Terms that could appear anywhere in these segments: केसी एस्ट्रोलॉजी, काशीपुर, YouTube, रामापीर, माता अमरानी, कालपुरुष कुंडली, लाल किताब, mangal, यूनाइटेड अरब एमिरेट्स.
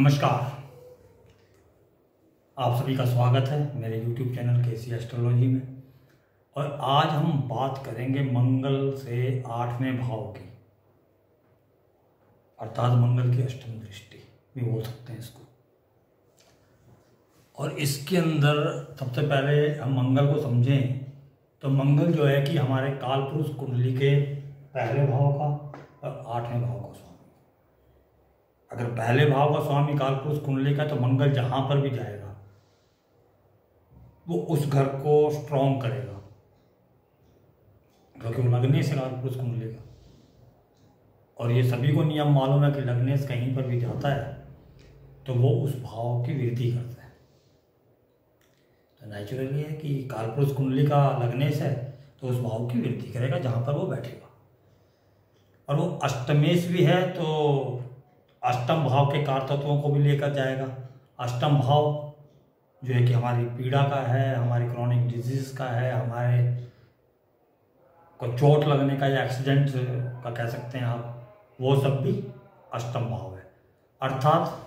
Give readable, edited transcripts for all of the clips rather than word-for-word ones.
नमस्कार, आप सभी का स्वागत है मेरे YouTube चैनल केसी एस्ट्रोलॉजी में। और आज हम बात करेंगे मंगल से 8वें भाव की, अर्थात मंगल की अष्टम दृष्टि भी बोल सकते हैं इसको। और इसके अंदर सबसे पहले हम मंगल को समझें तो मंगल जो है कि हमारे कालपुरुष कुंडली के पहले भाव का और 8वें भाव का स्वामी। अगर पहले भाव का स्वामी कालपुरुष कुंडली का, तो मंगल जहाँ पर भी जाएगा वो उस घर को स्ट्रॉन्ग करेगा, क्योंकि वो लग्ने से कालपुरुष कुंडली का। और ये सभी को नियम मालूम है कि लग्ने से कहीं पर भी जाता है तो वो उस भाव की वृद्धि करता है। तो नेचुरली है कि कालपुरुष कुंडली का लग्ने से तो उस भाव की वृद्धि करेगा जहाँ पर वो बैठेगा। और वो अष्टमेश भी है तो अष्टम भाव के कार तत्वों को भी लेकर जाएगा। अष्टम भाव जो है कि हमारी पीड़ा का है, हमारी क्रॉनिक डिजीज का है, हमारे को चोट लगने का या एक्सीडेंट का कह सकते हैं आप, वो सब भी अष्टम भाव है। अर्थात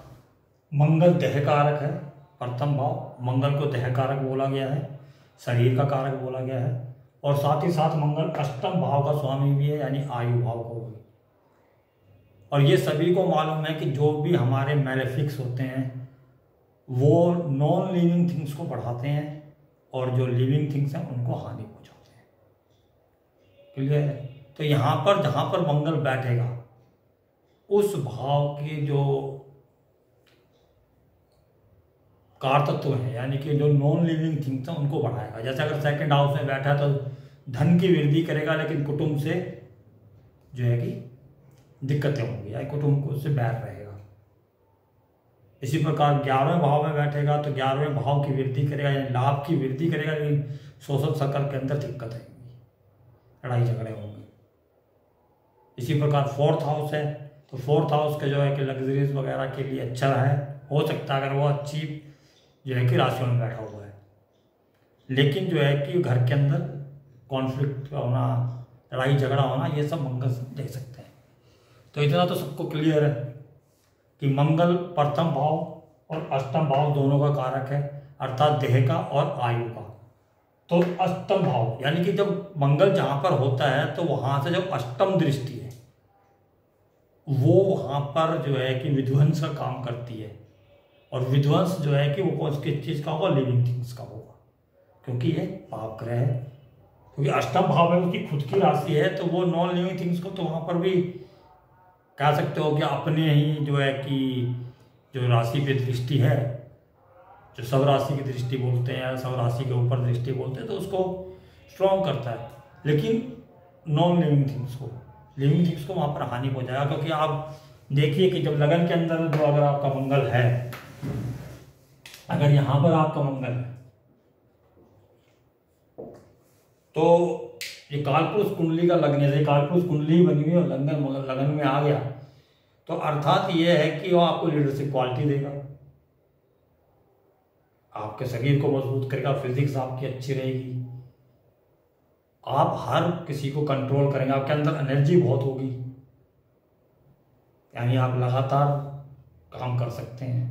मंगल देह कारक है, प्रथम भाव। मंगल को देह कारक बोला गया है, शरीर का कारक बोला गया है। और साथ ही साथ मंगल अष्टम भाव का स्वामी भी है, यानी आयु भाव को। और ये सभी को मालूम है कि जो भी हमारे मैलेफिक्स होते हैं वो नॉन लिविंग थिंग्स को बढ़ाते हैं और जो लिविंग थिंग्स हैं उनको हानि पहुंचाते हैं। क्लियर है? तो यहाँ पर जहाँ पर मंगल बैठेगा उस भाव के जो कारतत्व हैं, यानी कि जो नॉन लिविंग थिंग्स हैं उनको बढ़ाएगा। जैसे अगर सेकंड हाउस में बैठा तो धन की वृद्धि करेगा, लेकिन कुटुंब से जो है कि दिक्कतें होंगी या कुटुंब को उससे बैर रहेगा। इसी प्रकार 11वें भाव में बैठेगा तो 11वें भाव की वृद्धि करेगा, यानी लाभ की वृद्धि करेगा, लेकिन सोशल सर्कल के अंदर दिक्कत आएंगी, लड़ाई झगड़े होंगे। इसी प्रकार 4th हाउस है तो 4th हाउस के जो है कि लग्जरीज वगैरह के लिए अच्छा है, हो सकता है अगर वो अच्छी जो है कि राशियों में बैठा हुआ है, लेकिन जो है कि घर के अंदर कॉन्फ्लिक्ट होना, लड़ाई झगड़ा होना, ये सब मंगल देख सकते हैं। तो इतना तो सबको क्लियर है कि मंगल प्रथम भाव और अष्टम भाव दोनों का कारक है, अर्थात देह का और आयु का। तो अष्टम भाव यानी कि जब मंगल जहाँ पर होता है तो वहाँ से जब अष्टम दृष्टि है वो वहाँ पर जो है कि विध्वंस का काम करती है। और विध्वंस जो है कि वो कौन किस चीज़ का होगा? लिविंग थिंग्स का होगा, क्योंकि ये पाप ग्रह है। क्योंकि अष्टम भाव में उसकी खुद की राशि है तो वो नॉन लिविंग थिंग्स को तो वहाँ पर भी कह सकते हो कि अपने ही जो है कि जो राशि पे दृष्टि है, जो सब राशि की दृष्टि बोलते हैं, सब राशि के ऊपर दृष्टि बोलते हैं, तो उसको स्ट्रॉन्ग करता है, लेकिन नॉन लिविंग थिंग्स को, लिविंग थिंग्स को वहाँ पर हानि हो जाएगा। क्योंकि आप देखिए कि जब लगन के अंदर जो अगर आपका मंगल है, अगर यहाँ पर आपका मंगल है तो ये कालपुरुष कुंडली का लगने से, कालपुरुष कुंडली बनी हुई और लगन में आ गया तो अर्थात ये है कि वो आपको लीडरशिप क्वालिटी देगा, आपके शरीर को मजबूत करेगा, फिजिक्स आपकी अच्छी रहेगी, आप हर किसी को कंट्रोल करेंगे, आपके अंदर एनर्जी बहुत होगी, यानी आप लगातार काम कर सकते हैं।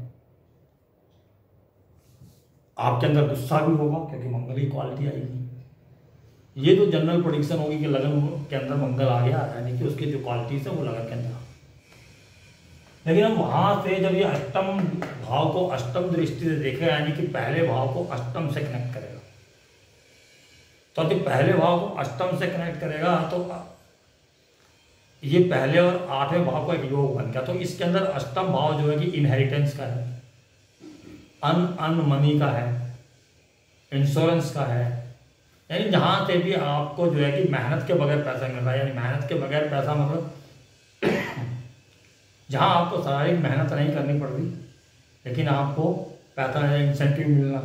आपके अंदर गुस्सा भी होगा क्योंकि मंगल की क्वालिटी आएगी। ये तो जनरल प्रोडिक्शन होगी कि लगन के अंदर मंगल आ गया, यानी कि उसकी जो क्वालिटीज है वो लगन के अंदर। लेकिन हम वहाँ से जब ये अष्टम भाव को अष्टम दृष्टि से देखेगा, यानी कि पहले भाव को अष्टम से कनेक्ट करेगा, तो जब पहले भाव को अष्टम से कनेक्ट करेगा तो ये पहले और 8वें भाव का एक योग बन गया। तो इसके अंदर अष्टम भाव जो है कि इनहेरिटेंस का है, अन मनी का है, इंश्योरेंस का है, यानी जहाँ से भी आपको जो है कि मेहनत के बगैर पैसा मिल रहा है, यानी मेहनत के बगैर पैसा मतलब जहाँ आपको शारीरिक मेहनत नहीं करनी पड़ रही लेकिन आपको पैसा इंसेंटिव मिलना,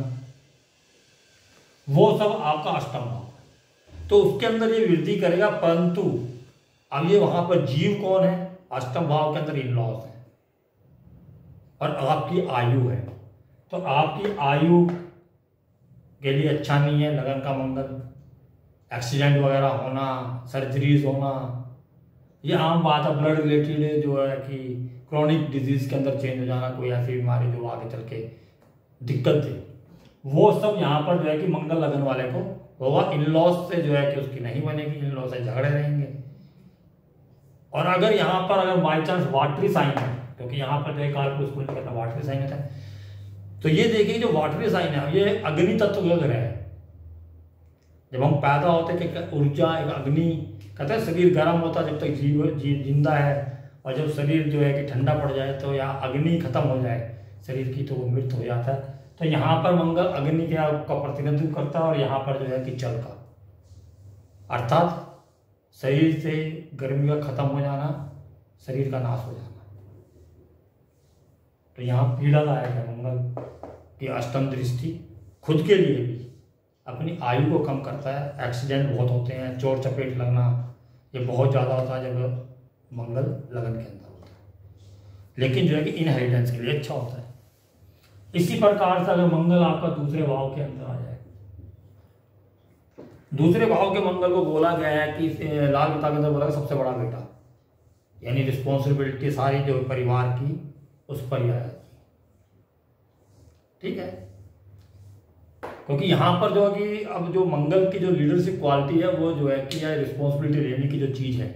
वो सब आपका अष्टम भाव। तो उसके अंदर ये वृद्धि करेगा, परंतु अब ये वहाँ पर जीव कौन है? अष्टम भाव के अंदर इन लॉज है और आपकी आयु है, तो आपकी आयु के लिए अच्छा नहीं है लगन का मंगल। एक्सीडेंट वगैरह होना, सर्जरीज होना, ये आम बात है। ब्लड रिलेटेड जो है कि क्रॉनिक डिजीज के अंदर चेंज हो जाना, कोई ऐसी बीमारी जो आगे चल के दिक्कत थी, वो सब यहाँ पर जो है कि मंगल लगन वाले को होगा। इन लॉस से जो है कि उसकी नहीं बनेगी, इन लॉस से झगड़े रहेंगे। और अगर यहाँ पर अगर बाई चांस वाटरी साइन है, क्योंकि यहाँ पर जो है कालपुरुष कुंडली का वाटरी साइन है, तो ये देखिए जो वाटरी साइन है ये अग्नि तत्व का ग्रह है। जब हम पैदा होते हैं ऊर्जा एक अग्नि कहते हैं, शरीर गर्म होता है जब तक जीव जिंदा है, और जब शरीर जो है कि ठंडा पड़ जाए तो या अग्नि खत्म हो जाए शरीर की तो वो मृत हो जाता है। तो यहाँ पर मंगल अग्नि क्या का प्रतिनिधित्व करता है, और यहाँ पर जो है कि जल का, अर्थात शरीर से गर्मी का खत्म हो जाना, शरीर का नाश हो जाना। तो यहाँ पीड़ा लायक है मंगल की अष्टम दृष्टि, खुद के लिए भी अपनी आयु को कम करता है। एक्सीडेंट बहुत होते हैं, चोट चपेट लगना ये बहुत ज़्यादा होता है जब मंगल लगन के अंदर होता है, लेकिन जो है कि इनहेरिटेंस के लिए अच्छा होता है। इसी प्रकार से अगर मंगल आपका दूसरे भाव के अंदर आ जाए, दूसरे भाव के मंगल को बोला गया है कि लाल किताब के अंदर बोला सबसे बड़ा बेटा, यानी रिस्पॉन्सिबिलिटी सारी जो परिवार की उस पर ही आ जाती है, ठीक है। क्योंकि यहाँ पर जो है कि अब जो मंगल की जो लीडरशिप क्वालिटी है वो जो है कि यह रिस्पॉन्सिबिलिटी लेने की जो चीज़ है,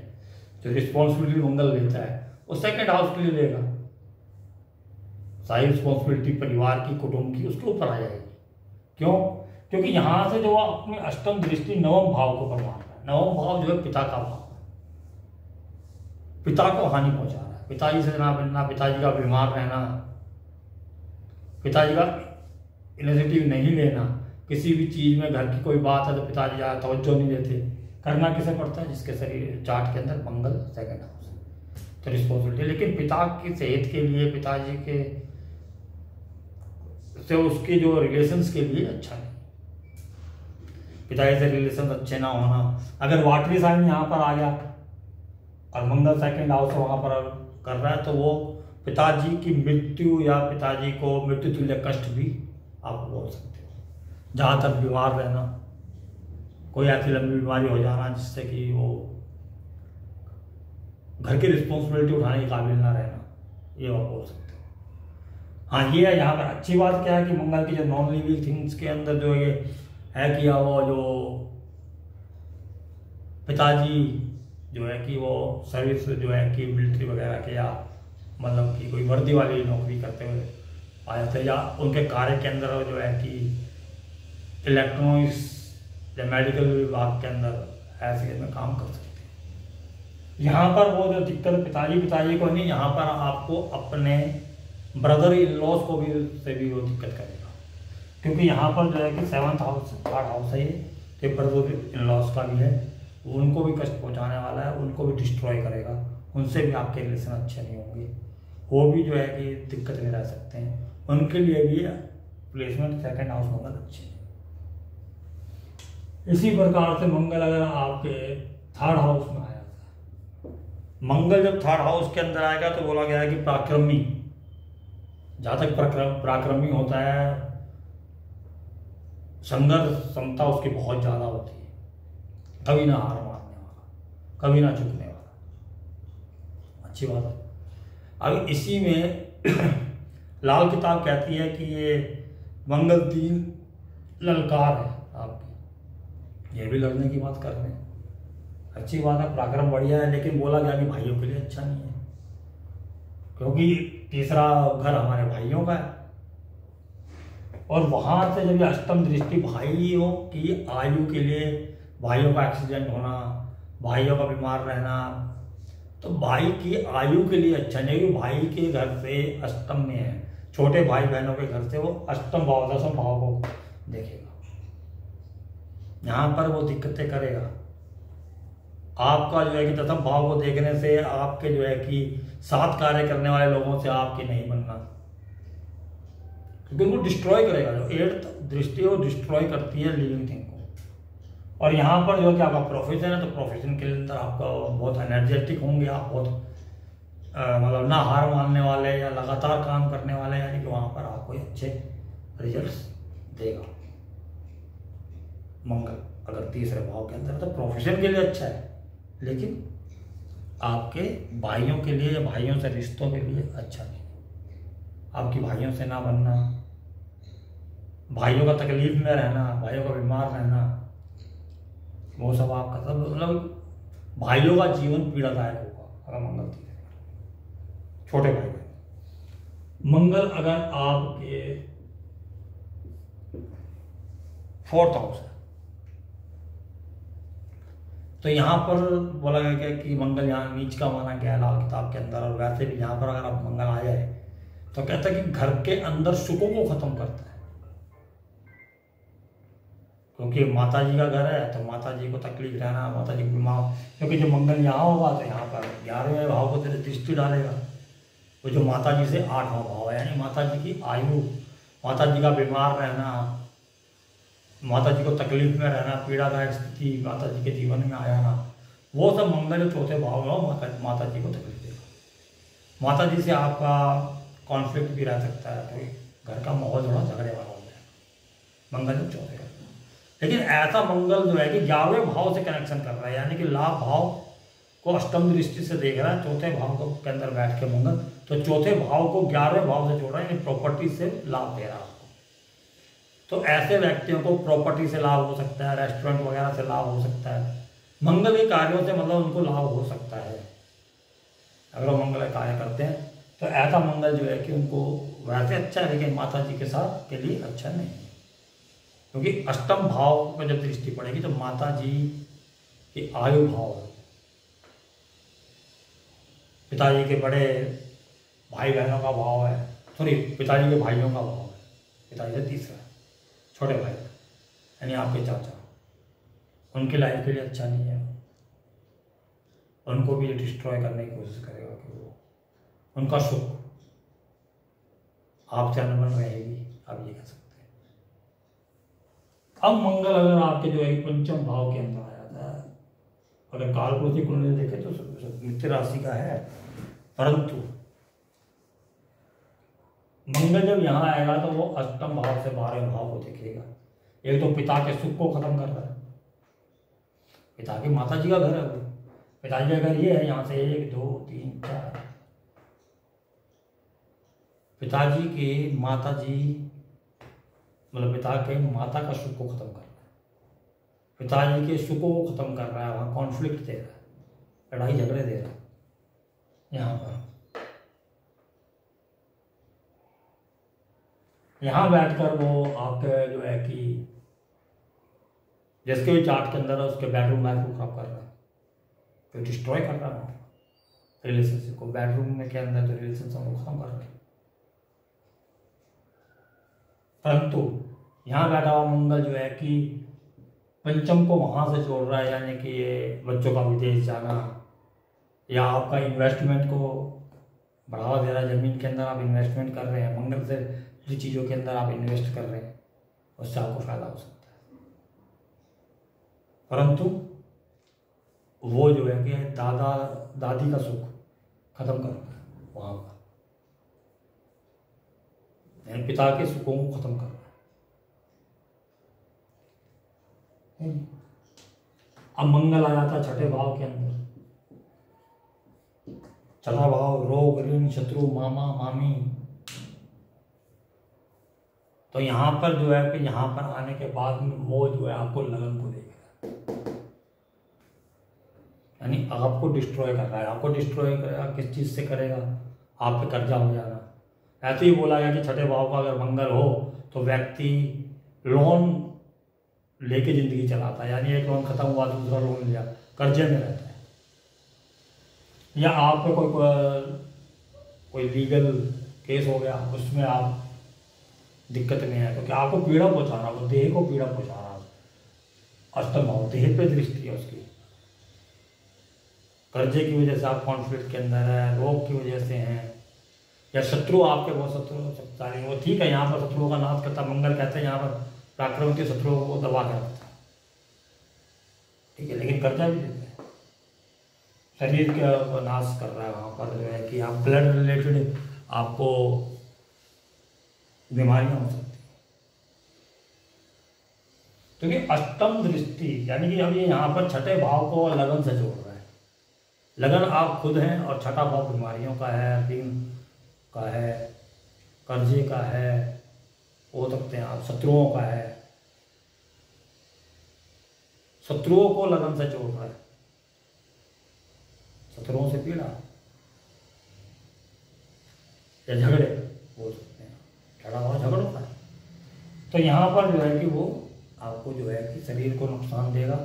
जो रिस्पॉन्सिबिलिटी मंगल लेता है वो सेकेंड हाउस के लिए लेगा, सारी रिस्पॉन्सिबिलिटी परिवार की कुटुंब की उसके ऊपर आ जाएगी। क्यों? क्योंकि यहाँ से जो अपने अष्टम दृष्टि नवम भाव को प्रभाव है, नवम भाव जो है पिता का भाव है, पिता को हानि पहुँचा रहा है, पिताजी से ना मिलना, पिताजी का बीमार रहना, पिताजी का इनिशिएटिव नहीं लेना, किसी भी चीज़ में घर की कोई बात है तो पिताजी ज़्यादा तवज्जो नहीं देते। करना किसे पड़ता है? जिसके शरीर चार्ट के अंदर मंगल सेकेंड हाउस है तो रिस्पॉन्सिबिलिटी, लेकिन पिता की सेहत के लिए, पिताजी के से उसके जो रिलेशंस के लिए अच्छा है, पिताजी से रिलेशंस अच्छे ना होना। अगर वाटरी साइन यहाँ पर आ गया और मंगल सेकेंड हाउस वहाँ पर कर रहा है तो वो पिताजी की मृत्यु या पिताजी को मृत्यु तुल्य कष्ट भी आप बोल सकते हो, जहाँ तक बीमार रहना, कोई ऐसी लंबी बीमारी हो जाना जिससे कि वो घर की रिस्पॉन्सिबिलिटी उठाने के काबिल ना रहना, ये आप बोल सकते हो। हाँ, ये है यहाँ पर अच्छी बात क्या है कि मंगल की जो नॉन लिविंग थिंग्स के अंदर जो ये है कि वो जो पिताजी जो है कि वो सर्विस जो है कि मिलिट्री वगैरह के, या मतलब कि कोई वर्दी वाली नौकरी करते हुए आ जाते, या उनके कार्य के अंदर जो है कि इलेक्ट्रॉनिक्स या मेडिकल विभाग के अंदर ऐसे में काम कर सकते हैं। यहाँ पर वो जो दिक्कत पिताजी को नहीं, यहाँ पर आपको अपने ब्रदर इन लॉस को भी से भी वो दिक्कत करेगा, क्योंकि यहाँ पर जो है कि सेवन्थ हाउस थर्ड हाउस है ये, ब्रदर इन लॉस का भी है, उनको भी कष्ट पहुँचाने वाला है, उनको भी डिस्ट्रॉय करेगा, उनसे भी आपके रिलेशन अच्छे नहीं होंगे, वो भी जो है कि दिक्कत में रह सकते हैं, उनके लिए भी प्लेसमेंट सेकेंड हाउस मंगल अच्छे हैं। इसी प्रकार से मंगल अगर आपके थर्ड हाउस में आया था, मंगल जब थर्ड हाउस के अंदर आएगा तो बोला गया है कि पराक्रमी, जहाँ तक पराक्रमी होता है, संघर्ष क्षमता उसकी बहुत ज़्यादा होती है, कभी ना हार मानने वाला, कभी ना झुकने वाला, अच्छी बात है। अब इसी में लाल किताब कहती है कि ये मंगल तीन ललकार है आपकी, ये भी लड़ने की बात कर रहे हैं, अच्छी बात है, पराक्रम बढ़िया है, लेकिन बोला गया कि भाइयों के लिए अच्छा नहीं है, क्योंकि तीसरा घर हमारे भाइयों का है, और वहाँ से जब अष्टम दृष्टि भाइयों की आयु के लिए, भाइयों का एक्सीडेंट होना, भाइयों का बीमार रहना, तो भाई की आयु के लिए अच्छा नहीं, क्योंकि भाई के घर से अष्टम में है, छोटे भाई बहनों के घर से वो अष्टम भाव दसम भाव को देखेगा, यहाँ पर वो दिक्कतें करेगा। आपका जो है कि दसम भाव को देखने से आपके जो है कि साथ कार्य करने वाले लोगों से आपके नहीं बनना, क्योंकि उनको डिस्ट्रॉय करेगा, जो एर्थ दृष्टि वो डिस्ट्रॉय करती है लिविंग थिंग को। और यहाँ पर जो है कि आपका प्रोफेशन है तो प्रोफेशन के अंदर आपका बहुत एनर्जेटिक होंगे, आप बहुत मतलब ना हार मानने वाले या लगातार काम करने वाले, यानी कि वहाँ पर आपको अच्छे रिजल्ट देगा मंगल। अगर तीसरे भाव के अंदर तो प्रोफेशन के लिए अच्छा है, लेकिन आपके भाइयों के लिए या भाइयों से रिश्तों के लिए अच्छा नहीं। आपकी भाइयों से ना बनना, भाइयों का तकलीफ में रहना, भाइयों का बीमार रहना, वो सब आपका सब मतलब भाइयों का जीवन पीड़ादायक होगा अगर मंगल छोटे भाई बहन। मंगल अगर आपके 4th हाउस है तो यहाँ पर बोला गया क्या कि मंगल यहाँ नीच का माना गया है लाल किताब के अंदर। और वैसे भी यहाँ पर अगर आप मंगल आ जाए तो कहता है कि घर के अंदर सुखों को खत्म करता है, क्योंकि माता जी का घर है तो माता जी को तकलीफ रहना, माता जी को बीमार, क्योंकि जो मंगल यहाँ होगा तो यहाँ पर 11वें भाव को तेरे दृष्टि डालेगा। वो जो माता जी से 8वां भाव है यानी माता जी की आयु, माता जी का बीमार रहना, माता जी को तकलीफ में रहना, पीड़ादायक स्थिति माता जी के जीवन में आया ना, वो सब मंगल 4थे भाव में माता जी को तकलीफ देगा। माता जी से आपका कॉन्फ्लिक्ट भी रह सकता है, कोई घर का माहौल थोड़ा झगड़े वाला हो जाएगा मंगल 4th। लेकिन ऐसा मंगल जो है कि 11वें भाव से कनेक्शन कर रहा है यानी कि लाभ भाव को अष्टम दृष्टि से देख रहा है 4थे भाव के अंदर बैठ के मंगल, तो 4थे भाव को 11वें भाव से जोड़ रहा है यानी प्रॉपर्टी से लाभ दे रहा है। तो ऐसे व्यक्तियों को प्रॉपर्टी से लाभ हो सकता है, रेस्टोरेंट वगैरह से लाभ हो सकता है, मंगल के कार्यों से मतलब उनको लाभ हो सकता है अगर वो मंगल कार्य करते हैं। तो ऐसा मंगल जो है कि उनको वैसे अच्छा है लेकिन माता जी के साथ के लिए अच्छा नहीं है, क्योंकि अष्टम भाव पर जब दृष्टि पड़ेगी तो माता जी के आयु भाव, पिताजी के बड़े भाई बहनों का भाव है, सॉरी पिताजी के भाइयों का भाव है, पिताजी से तीसरा छोटे भाई यानी आपके चाचा, उनकी लाइफ के लिए अच्छा नहीं है, उनको भी डिस्ट्रॉय करने की कोशिश करेगा कि वो उनका सुख आपसे अनबन रहेगी, आप ये कह सकते हैं। अब मंगल अगर आपके जो है 5वें भाव के अंदर आ जाता है, अगर कालपुरुष कुंडली देखें तो मित्र राशि का है, परंतु मंगल जब यहाँ आएगा तो वो 8वें भाव से 12वें भाव को देखेगा। एक तो पिता के सुख को खत्म कर रहा है, पिता की माता जी का घर है, वो पिताजी का घर ये है, यहाँ से 1 2 3 4 पिताजी के माता जी मतलब पिता के माता का सुख को खत्म कर रहा है, पिताजी के सुखों को खत्म कर रहा है, वहाँ कॉन्फ्लिक्ट दे रहा है, लड़ाई झगड़े दे रहा है। यहाँ पर यहाँ बैठकर वो आपके जो है कि जिसके भी चार्ट के अंदर है उसके बेडरूम लाइफ को खराब कर रहा है, तो डिस्ट्रॉय कर रहा है रिलेशनशिप को, बेडरूम के अंदर जो रिलेशनशिप को खत्म कर रहा है। परंतु यहाँ बैठा हुआ मंगल जो है कि 5वें को वहाँ से जोड़ रहा है यानी कि ये बच्चों का विदेश जाना या आपका इन्वेस्टमेंट को बढ़ावा दे रहा है। ज़मीन के अंदर आप इन्वेस्टमेंट कर रहे हैं, मंगल से जिन चीज़ों के अंदर आप इन्वेस्ट कर रहे हैं उससे आपको फ़ायदा हो सकता है। परंतु वो जो है कि दादा दादी का सुख खत्म करना है वहाँ पर, यानी पिता के सुखों को खत्म करना है। अब मंगल आ जाता है 6ठे भाव के अंदर। 6वां भाव रोग ऋण शत्रु मामा मामी, तो यहाँ पर जो है कि यहाँ पर आने के बाद में वो जो है आपको लगन को देगा, यानी आपको डिस्ट्रॉय कर रहा है। आपको डिस्ट्रॉय करेगा किस चीज़ से करेगा, आप पे कर्जा हो जाना। ऐसे ही बोला गया कि 6ठे भाव का अगर मंगल हो तो व्यक्ति लोन लेके ज़िंदगी चलाता है, यानी एक लोन खत्म हुआ दूसरा लोन लिया, कर्जे में रहता है। या आप पे कोई लीगल केस हो गया उसमें आप दिक्कत नहीं है, क्योंकि आपको पीड़ा पहुँचा रहा है, वो देह को पीड़ा पहुँचा रहा है। अष्टम भाव देह पे दृष्टि है उसकी, कर्जे की वजह से आप कॉन्फ्लिक्ट के अंदर है, रोग की वजह से हैं, या शत्रु आपके बहुत शत्रु हो सकता है। वो ठीक है, यहाँ पर शत्रुओं का नाश करता मंगल, कहते हैं यहाँ पर प्राकृतिक शत्रुओं को दबा के रखता है, ठीक है, लेकिन कर्जा भी देता है, शरीर का नाश कर रहा है। वहाँ पर जो है कि आप ब्लड रिलेटेड आपको बीमारियां हो सकती हैं, क्योंकि अष्टम दृष्टि यानी कि अब ये यहाँ पर 6ठे भाव को लगन से जोड़ रहा है, लगन आप खुद हैं और छठा भाव बीमारियों का है, ऋण का है, कर्जे का है, हो सकते हैं आप शत्रुओं का है, शत्रुओं को लगन से जोड़ रहा है, शत्रुओं से पीड़ा या झगड़े हो सकते हैं, झगड़ा हुआ झगड़ों का। तो यहाँ पर जो है कि वो आपको जो है कि शरीर को नुकसान देगा,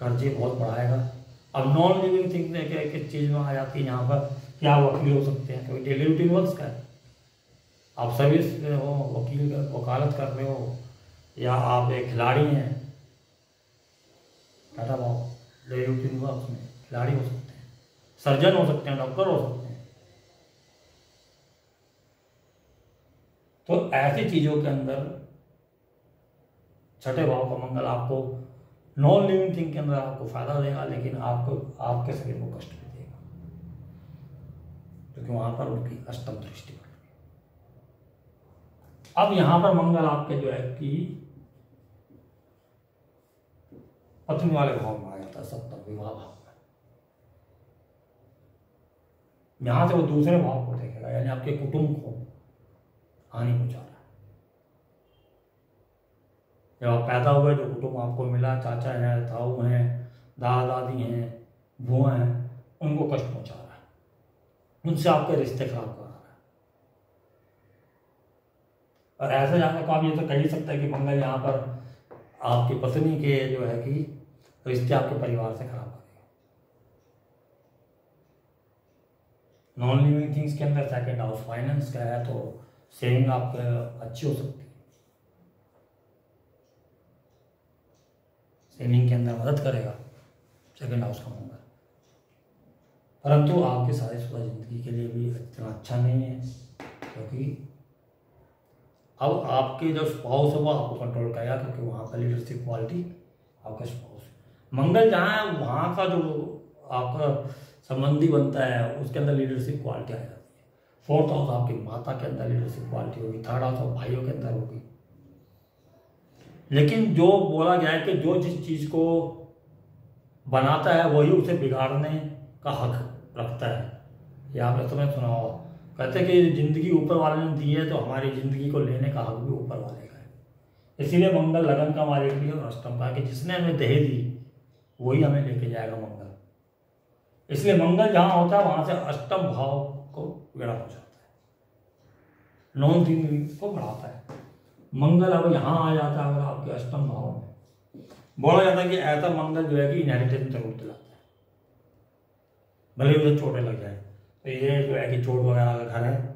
कर्जे बहुत बढ़ाएगा। अब नॉन लिविंग थिंग्स में क्या किस चीज़ में आ जाती है यहाँ पर, क्या वकील हो सकते हैं क्योंकि डेली रूटीन वर्क का है, आप सर्विस में हो, वकील वकालत कर रहे हो, या आप एक खिलाड़ी हैं, टाटा भाव डेली रूटीन वर्क में खिलाड़ी हो सकते हैं, सर्जन हो सकते हैं, डॉक्टर हो सकते हैं। तो ऐसी चीज़ों के अंदर छठे भाव का मंगल आपको नॉन लिविंग थिंग के अंदर आपको फायदा देगा, लेकिन आपको आपके शरीर को कष्ट भी देगा क्योंकि वहां पर उनकी अष्टम दृष्टि बन गई। अब यहाँ पर मंगल आपके जो है कि पत्नी वाले भाव में आ जाता है, सप्तम विवाह भाव में। यहाँ से वो दूसरे भाव को देखेगा यानी आपके कुटुंब को हानि पहुँचा रहा है। जब आप पैदा हुए जो कुटुंब आपको मिला, चाचा हैं, ताऊ हैं, दादा दादी हैं, बुआ हैं, उनको कष्ट पहुंचा रहा है, उनसे आपके रिश्ते खराब करा रहा है। और ऐसे जाने को आप ये तो कह ही सकते हैं कि मंगल यहाँ पर आपकी पत्नी के जो है कि रिश्ते आपके परिवार से खराब करेगा। नॉन लिविंग थिंग्स के अंदर सेकेंड हाउस फाइनेंस का है, तो सेविंग आपके अच्छी हो सकती है, सेविंग के अंदर मदद करेगा सेकेंड हाउस का मंगल। परंतु आपकी शादीशुदा जिंदगी के लिए भी इतना अच्छा नहीं है क्योंकि अब आपके जो स्पाउस है वो आपको कंट्रोल करेगा क्योंकि वहाँ का लीडरशिप क्वालिटी आपका स्पाउस मंगल जहाँ है वहाँ का जो आपका संबंधी बनता है उसके अंदर लीडरशिप क्वालिटी आ जाती है। फोर्थ हाउस आपकी माता के अंदर लीडरशिप क्वालिटी होगी, थर्ड हाउस और भाइयों के अंदर होगी। लेकिन जो बोला गया है कि जो जिस चीज़ को बनाता है वही उसे बिगाड़ने का हक रखता है, या आपने तुम्हें सुना होगा, कहते हैं कि ज़िंदगी ऊपर वाले ने दी है तो हमारी ज़िंदगी को लेने का हक भी ऊपर वाले का है। इसीलिए मंगल लगन का मालिक भी और अष्टम का, कि जिसने हमें देह दी वही हमें लेके जाएगा मंगल। इसलिए मंगल जहाँ होता है वहाँ से अष्टम भाव को गड़ा हो जाता है, नॉन थिंग को बढ़ाता है मंगल। अब यहाँ आ जाता है अगर आपके अष्टम भाव में, बोला जाता है कि ऐसा मंगल जो है कि इनहेरिटेंस जरूर दिलाता है, भले उसे चोटें लग जाए। तो ये जो है कि चोट वगैरह अगर घर है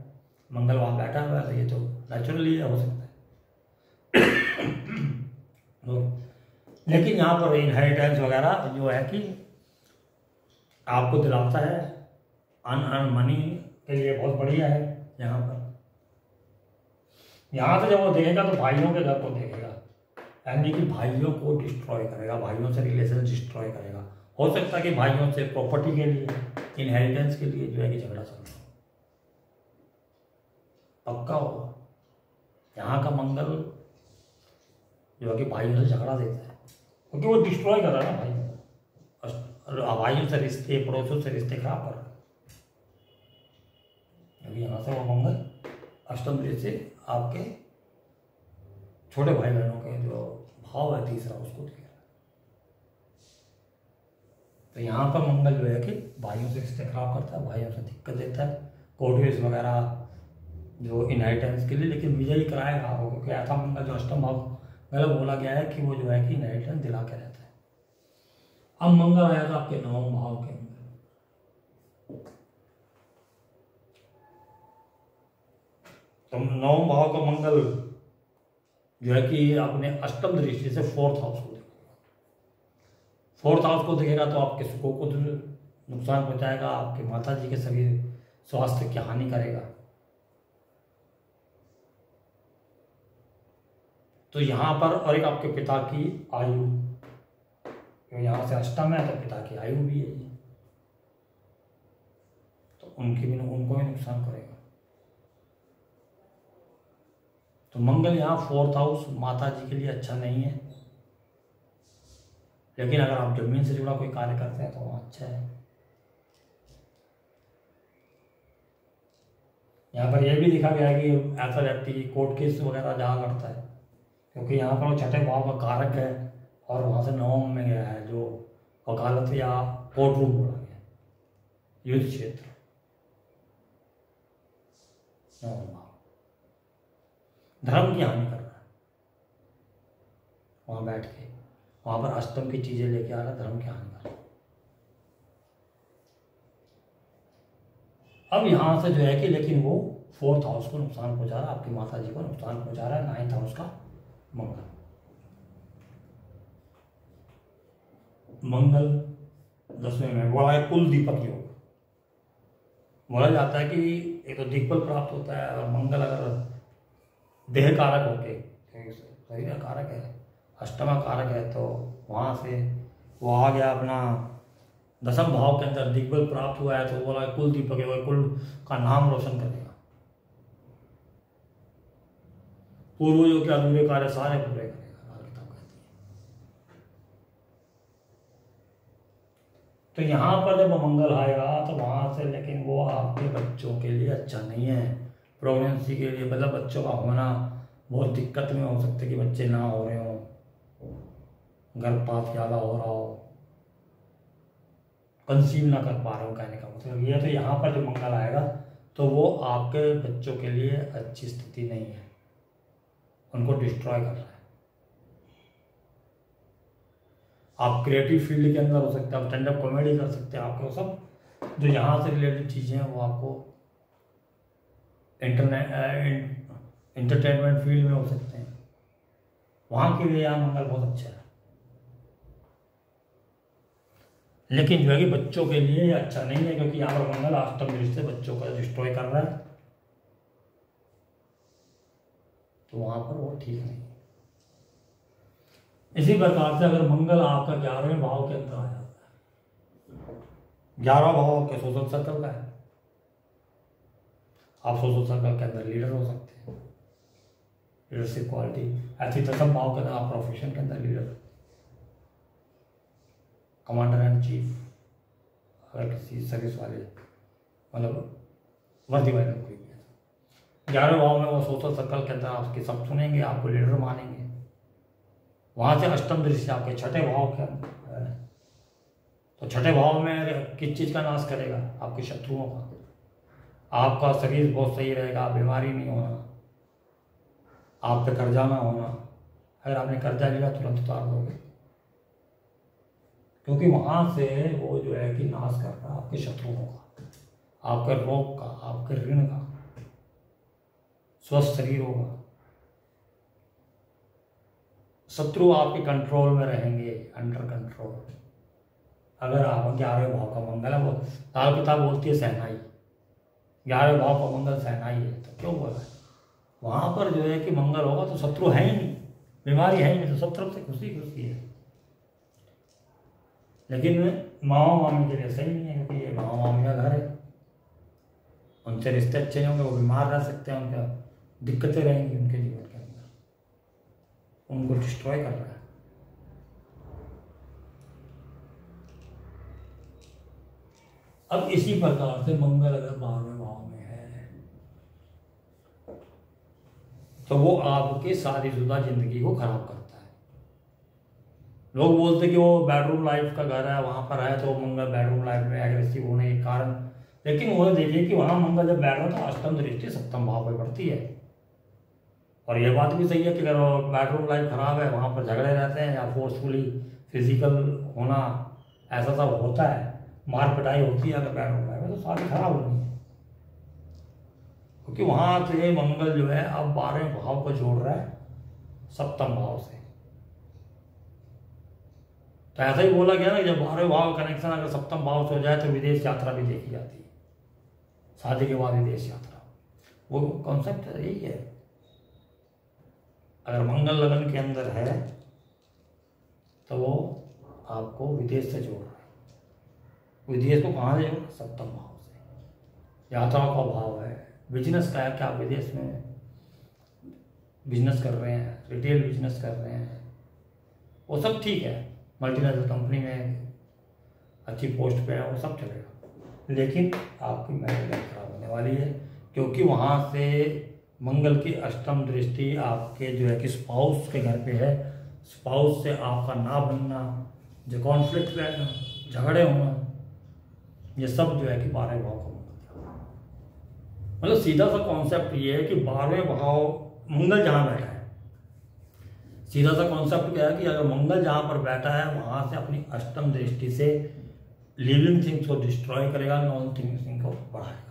मंगल वहाँ बैठा हुआ है, ये तो नेचुरली हो सकता है तो, लेकिन यहाँ पर इनहेरिटेंस वगैरह जो है कि आपको दिलाता है। अन मनी के लिए बहुत बढ़िया है यहाँ पर। यहाँ से जब वो देखेगा तो भाइयों के घर को देखेगा, यानी कि भाइयों को डिस्ट्रॉय करेगा, भाइयों से रिलेशन डिस्ट्रॉय करेगा। हो सकता है कि भाइयों से प्रॉपर्टी के लिए, इनहेरिटेंस के लिए जो है कि झगड़ा चल रहा हो, पक्का होगा। यहाँ का मंगल जो है कि भाइयों से झगड़ा देता है क्योंकि वो डिस्ट्रॉय कर रहा है ना भाइयों, भाइयों से रिश्ते, पड़ोसों से रिश्ते खराब कर रहा है। क्योंकि यहाँ से वो मंगल अष्टम से आपके छोटे भाई बहनों के जो भाव है तीसरा उसको दिया। तो यहाँ पर मंगल जो है कि भाइयों से रिश्ते खराब करता है, भाइयों से दिक्कत देता है, कोर्ट वगैरह जो इनहेरिटेंस के लिए, लेकिन विजयी कराएगा आपको क्योंकि ऐसा मंगल जो अष्टम भाव गलत बोला गया है कि वो जो है कि इनहेरिटेंस दिला के रहता है। अब मंगल आया था आपके नवम भाव के अंदर। तो नवम भाव का मंगल जो है कि अपने अष्टम दृष्टि से फोर्थ हाउस को देखेगा। फोर्थ हाउस को देखेगा तो आपके सुखों को नुकसान पहुंचाएगा, आपके माता जी के सभी स्वास्थ्य की हानि करेगा। तो यहाँ पर और एक आपके पिता की आयु, तो यहाँ से अष्टम है तो पिता की आयु भी है, तो उनको भी नुकसान करेगा। तो मंगल यहाँ फोर्थ हाउस माता जी के लिए अच्छा नहीं है, लेकिन अगर आप जमीन से जुड़ा कोई कार्य करते हैं तो वहाँ अच्छा है। यहाँ पर यह भी लिखा गया है कि ऐसा व्यक्ति कोर्ट केस वगैरह जहाँ लड़ता है, क्योंकि यहाँ पर वो छठे भाव का कारक है और वहाँ से नवम में गया है जो वकालत या कोर्ट रूम बोला गया, युद्ध क्षेत्र नवम भाव धर्म की हानि करना है। वहाँ बैठ के वहाँ पर अष्टम की चीज़ें लेके आ रहा, धर्म की हानि करना। अब यहाँ से जो है कि लेकिन वो फोर्थ हाउस को नुकसान पहुँचा रहा है, आपकी माता जी को नुकसान पहुँचा रहा है, नाइन्थ हाउस का मंगल। मंगल दसवें में बड़ा है कुल दीपक योग। बोला जाता है कि एक तो दिग्बल प्राप्त होता है और मंगल अगर देह कारक होके शरीर कारक है, अष्टमा कारक है, तो वहाँ से वो आ गया अपना दसम भाव के अंदर दिग्बल प्राप्त हुआ है, तो बोला कुल दीपक है, कुल का नाम रोशन करेगा, पूर्वजों के अधूरे कार्य सारे पूरे करेगा, लाल किताब कहती है। तो यहाँ पर जब मंगल आएगा तो वहाँ से लेकिन वो आपके बच्चों के लिए अच्छा नहीं है, प्रेगनेंसी के लिए, मतलब बच्चों का होना बहुत दिक्कत में हो सकता है कि बच्चे ना हो रहे हों, गर्भपात ज़्यादा हो रहा हो, कंसीव ना कर पा रहा हूँ, कहने का मतलब ये। तो यहाँ पर जो मंगल आएगा तो वो आपके बच्चों के लिए अच्छी स्थिति नहीं है, उनको डिस्ट्रॉय कर रहा है। आप क्रिएटिव फील्ड के अंदर हो सकते हैं, आप स्टैंड अप कॉमेडी कर सकते हैं, आपको सब जो यहाँ से रिलेटेड चीज़ें हैं वो आपको इंटरटेनमेंट फील्ड में हो सकते हैं, वहाँ के लिए यहाँ मंगल बहुत अच्छा है। लेकिन जो है कि बच्चों के लिए अच्छा नहीं है, क्योंकि यहाँ पर मंगल अष्टम दृष्टि से बच्चों का डिस्ट्रॉय कर रहा है, तो वहाँ पर वो ठीक नहीं है। इसी प्रकार से अगर मंगल आपका 11वें भाव के अंदर आ जाता है, 11वां भाव आपके सोशल सर्कल का है, आप सोशल सर्कल के अंदर लीडर हो सकते हैं, लीडरशिप क्वालिटी ऐसी। 10वें भाव के अंदर आप प्रोफेशन के अंदर लीडर, कमांडर एंड चीफ, अगर किसी सर्विस वाले मतलब वर्दी वाले नौकरी में। 11वें भाव में वो सोशल सर्कल के अंदर आपके सब सुनेंगे, आपको लीडर मानेंगे। वहाँ से अष्टम दृष्टि आपके छठे भाव के अंदर, तो छठे भाव में किस चीज़ का नाश करेगा? आपके शत्रुओं का। आपका शरीर बहुत सही रहेगा, बीमारी नहीं होना, आप पे कर्जा ना होना, अगर आपने कर्जा लिया तुरंत उतार दोगे, क्योंकि वहाँ से वो जो है कि नाश कर रहा है आपके शत्रुओं का, आपके रोग का, आपके ऋण का। स्वस्थ शरीर होगा, शत्रु आपके कंट्रोल में रहेंगे, अंडर कंट्रोल। अगर आप 11वें भाव का मंगल है, वो लाल किताब बोलती है सहनाई, 11वें भाव का मंगल सहनाई है, तो क्यों बोला है? वहाँ पर जो है कि मंगल होगा तो शत्रु है ही नहीं, बीमारी है ही नहीं, तो सब तरफ से खुशी खुशी है। लेकिन मामा मामी के लिए सही नहीं है, क्योंकि ये मामा मामी का घर है, उनसे रिश्ते अच्छे नहीं होंगे, वो बीमार रह सकते हैं, उनका दिक्कतें रहेंगी उनके जीवन के अंदर, उनको डिस्ट्रॉय कर रहा है। अब इसी प्रकार से मंगल अगर 12वें भाव में है तो वो आपकी शादीशुदा जिंदगी को खराब करता है। लोग बोलते कि वो बेडरूम लाइफ का घर है, वहाँ पर है तो मंगल बेडरूम लाइफ में एग्रेसिव होने के कारण, लेकिन वो देखिए कि वहाँ मंगल जब बैठ रहा तो अष्टम दृष्टि 7वें भाव पर पड़ती है। और ये बात भी सही है कि अगर बेडरूम लाइफ खराब है, वहाँ पर झगड़े रहते हैं या फोर्सफुली फिजिकल होना, ऐसा सब होता है, मार पिटाई होती है अगर बेडरूम लाइफ में, तो शादी खराब होनी है। क्योंकि वहाँ से मंगल जो है अब 12वें भाव को जोड़ रहा है 7वें भाव से। तो ऐसा ही बोला गया ना, जब 12वें भाव कनेक्शन अगर 7वें भाव से हो जाए तो विदेश यात्रा भी देखी जाती है, शादी के बाद विदेश यात्रा, वो कॉन्सेप्ट यही है। अगर मंगल लगन के अंदर है तो वो आपको विदेश से जोड़ रहा है। विदेश को कहाँ से जोड़? 7वें भाव से। यात्राओं का भाव है, बिजनेस का है कि आप विदेश में बिजनेस कर रहे हैं, रिटेल बिजनेस कर रहे हैं, वो सब ठीक है, मल्टीनेशनल कंपनी में अच्छी पोस्ट पे है, वो सब चलेगा। लेकिन आपकी मैरिज लाइफ खराब होने वाली है, क्योंकि वहाँ से मंगल की अष्टम दृष्टि आपके जो है कि स्पाउस के घर पे है। स्पाउस से आपका ना बनना, जो कॉन्फ्लिक्ट रहना, झगड़े होना, ये सब जो है कि 12वें भाव का मतलब सीधा सा कॉन्सेप्ट ये है कि 12वें भाव मंगल जहाँ बैठा है, सीधा सा कॉन्सेप्ट क्या है कि अगर मंगल जहाँ पर बैठा है वहाँ से अपनी अष्टम दृष्टि से लिविंग थिंग्स को डिस्ट्रॉय करेगा, नॉन थिंग्स को बढ़ाएगा।